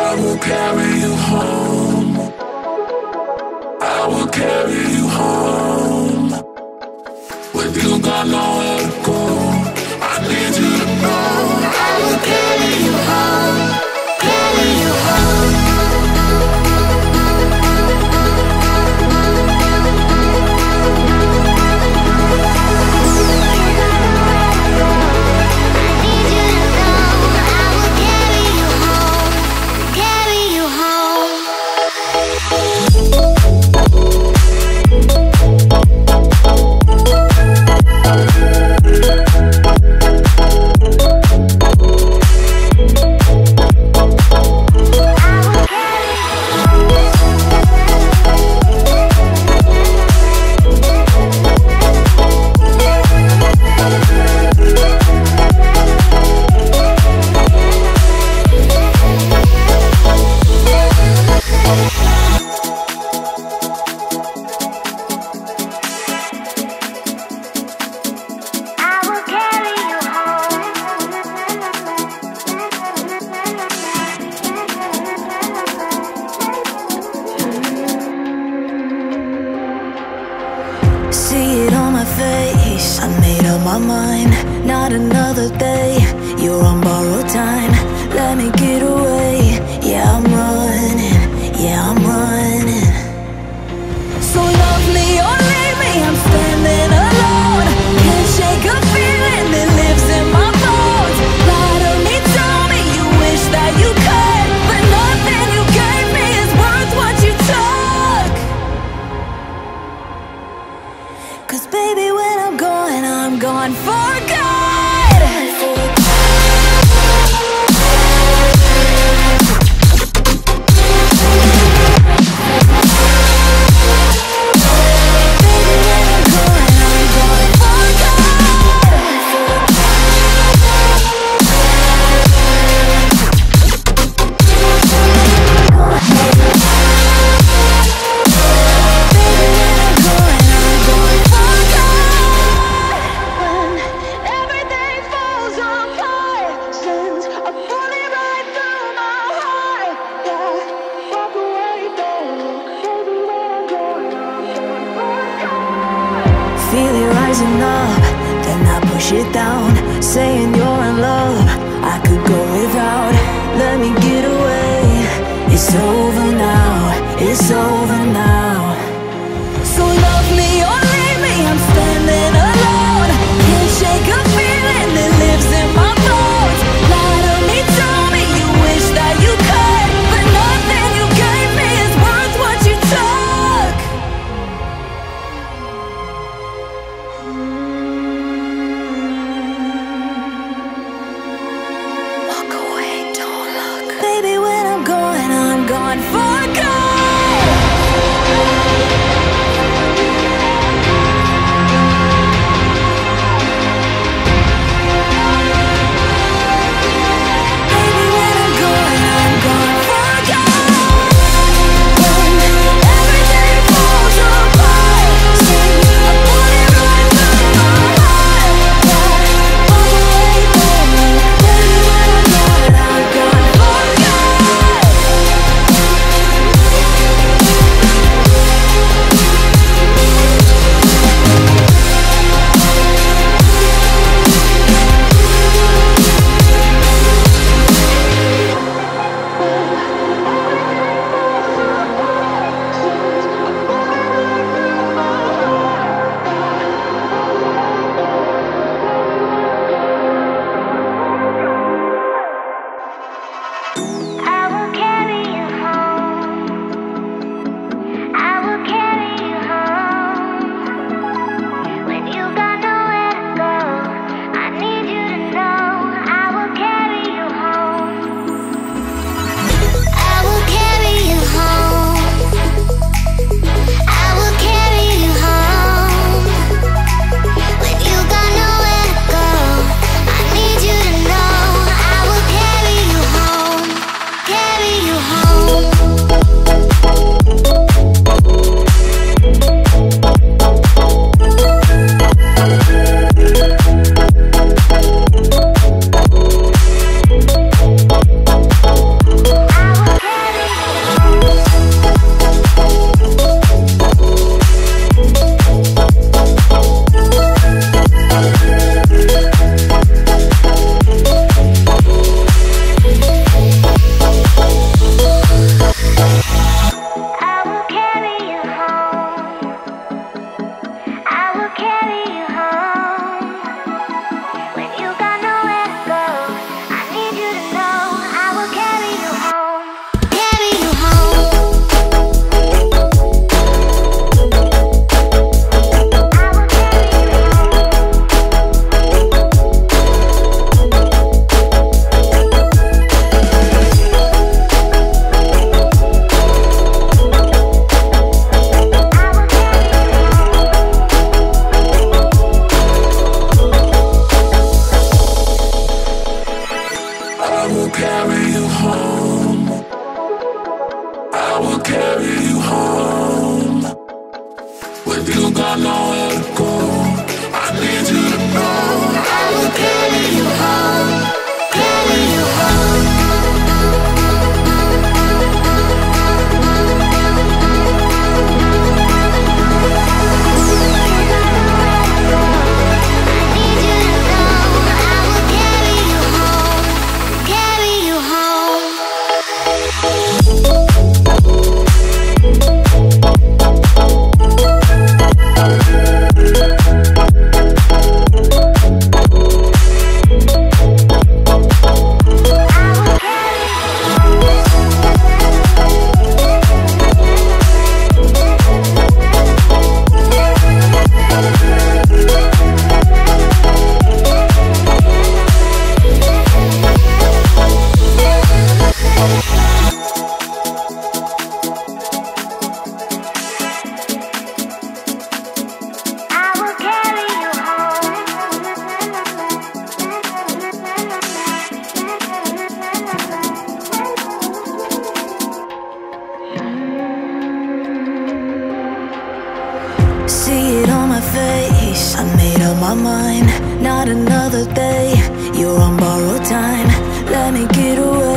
I will carry you home. I will carry you home. With you got nowhere to go. I need you to know I will carry you home. Carry you home. For God. face. I made up my mind, not another day. You're on borrowed time, let me get away.